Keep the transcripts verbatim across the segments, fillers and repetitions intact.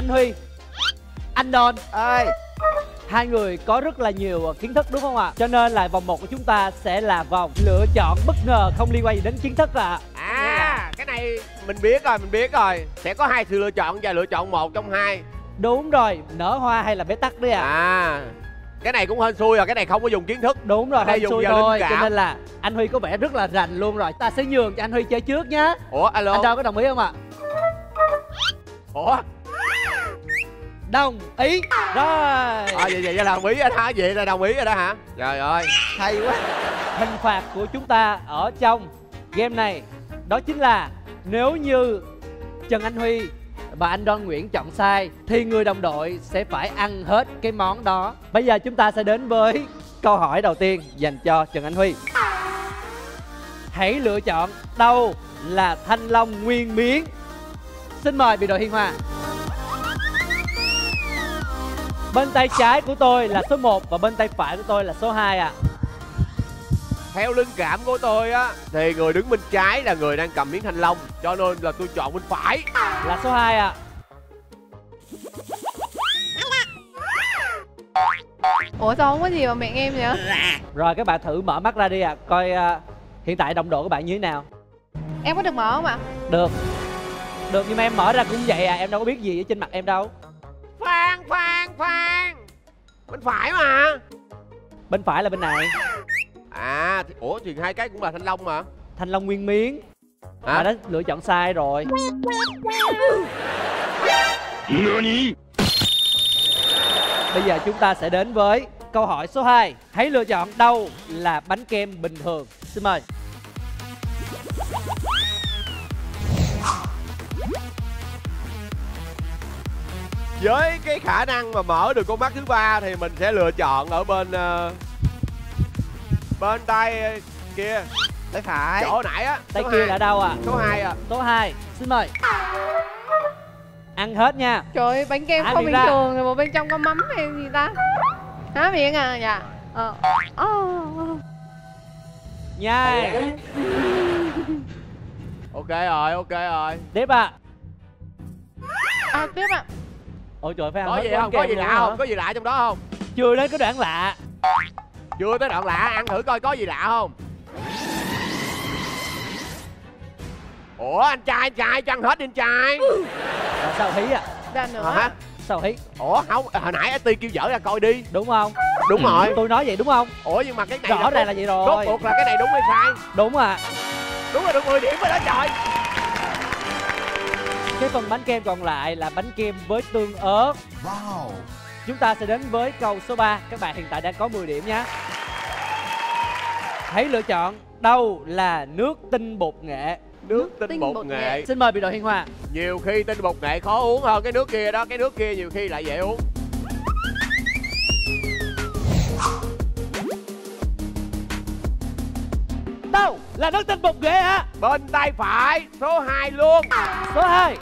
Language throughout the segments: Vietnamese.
Anh Huy, anh Đôn ơi, hai người có rất là nhiều kiến thức đúng không ạ? Cho nên là vòng một của chúng ta sẽ là vòng lựa chọn bất ngờ không liên quan gì đến kiến thức ạ. À, à cái này mình biết rồi, mình biết rồi. Sẽ có hai sự lựa chọn và lựa chọn một trong hai. Đúng rồi, nở hoa hay là bế tắc đấy ạ. À, à cái này cũng hên xui rồi, cái này không có dùng kiến thức. Đúng rồi, hên xui thôi, cho nên là anh Huy có vẻ rất là rành luôn rồi. Ta sẽ nhường cho anh Huy chơi trước nhé. Ủa, alo, anh Đôn có đồng ý không ạ? Ủa, đồng ý rồi. À, vậy vậy là đồng ý rồi hả? Vậy là đồng ý rồi đó hả? Trời ơi, hay quá. Hình phạt của chúng ta ở trong game này đó chính là nếu như Trần Anh Huy và anh Đoàn Nguyễn chọn sai thì người đồng đội sẽ phải ăn hết cái món đó. Bây giờ chúng ta sẽ đến với câu hỏi đầu tiên dành cho Trần Anh Huy. Hãy lựa chọn đâu là thanh long nguyên miếng. Xin mời bị đội Hiên Hòa. Bên tay trái của tôi là số một và bên tay phải của tôi là số hai ạ. À, theo linh cảm của tôi á thì người đứng bên trái là người đang cầm miếng thanh long, cho nên là tôi chọn bên phải là số hai ạ. À, ủa sao không có gì mà miệng em vậy? Rồi các bạn thử mở mắt ra đi ạ. À, coi uh, hiện tại đồng độ của bạn như thế nào. Em có được mở không ạ? À, được, được, nhưng mà em mở ra cũng vậy à, em đâu có biết gì ở trên mặt em đâu. Phan, Phan, Phan, bên phải mà. Bên phải là bên này. À, thì, ủa thì hai cái cũng là thanh long mà. Thanh long nguyên miếng. À, à, đó lựa chọn sai rồi. Bây giờ chúng ta sẽ đến với câu hỏi số hai. Hãy lựa chọn đâu là bánh kem bình thường. Xin mời. Với cái khả năng mà mở được con mắt thứ ba thì mình sẽ lựa chọn ở bên uh, bên tay kia, tay phải, chỗ nãy á. Tay kia là đâu à? Số hai à. Số hai, xin mời. Ăn hết nha. Trời ơi, bánh kem không bình thường rồi mà bên trong có mắm hay gì ta? Há miệng à? Dạ. Ờ. Nhai. Ok rồi, ok rồi. Tiếp ạ. À, tiếp ạ. Ôi trời, phải ăn có gì không? Có gì lạ không? Hả? Có gì lạ trong đó không? Chưa đến cái đoạn lạ. Chưa tới đoạn lạ, ăn thử coi có gì lạ không. Ủa anh trai, anh trai cho ăn hết đi anh trai. Là sao hí à? Ra nữa. À, hả? Sao hí? Ủa không, hồi nãy ét tê kêu dở ra coi đi. Đúng không? Đúng rồi. Ừ, tôi nói vậy đúng không? Ủa nhưng mà cái này rõ ràng là vậy rồi. Rốt cuộc là cái này đúng hay sai? Đúng à. Đúng rồi, được mười điểm rồi đó trời. Cái phần bánh kem còn lại là bánh kem với tương ớt. Wow. Chúng ta sẽ đến với câu số ba. Các bạn hiện tại đang có mười điểm nhé. Hãy lựa chọn đâu là nước tinh bột nghệ. Nước, nước tinh, tinh bột, bột nghệ. nghệ Xin mời bị đội Hiên Hòa. Nhiều khi tinh bột nghệ khó uống hơn cái nước kia đó. Cái nước kia nhiều khi lại dễ uống. Đâu là nước tinh bột nghệ hả? Bên tay phải, số hai luôn. Số hai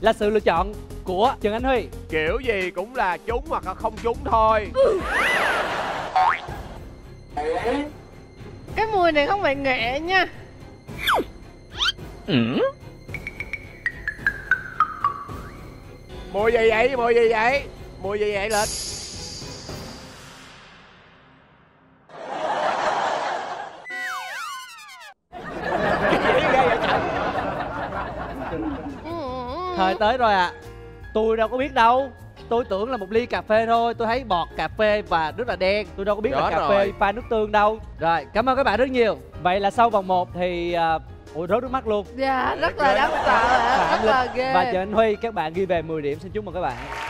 là sự lựa chọn của Trần Anh Huy. Kiểu gì cũng là trúng hoặc là không trúng thôi. Cái mùi này không phải nghệ nha. Ừ. Mùi gì vậy? Mùi gì vậy? Mùi gì vậy Lịch? Thời tới rồi ạ. À, tôi đâu có biết đâu. Tôi tưởng là một ly cà phê thôi. Tôi thấy bọt cà phê và rất là đen. Tôi đâu có biết đó là cà rồi. phê pha nước tương đâu. Rồi, cảm ơn các bạn rất nhiều. Vậy là sau vòng một thì... Uh... Ủa rớt nước mắt luôn. Dạ, yeah, rất, rất là đáng sợ. Rất là ghê. Và Trần Anh Huy, các bạn ghi về mười điểm. Xin chúc mừng các bạn.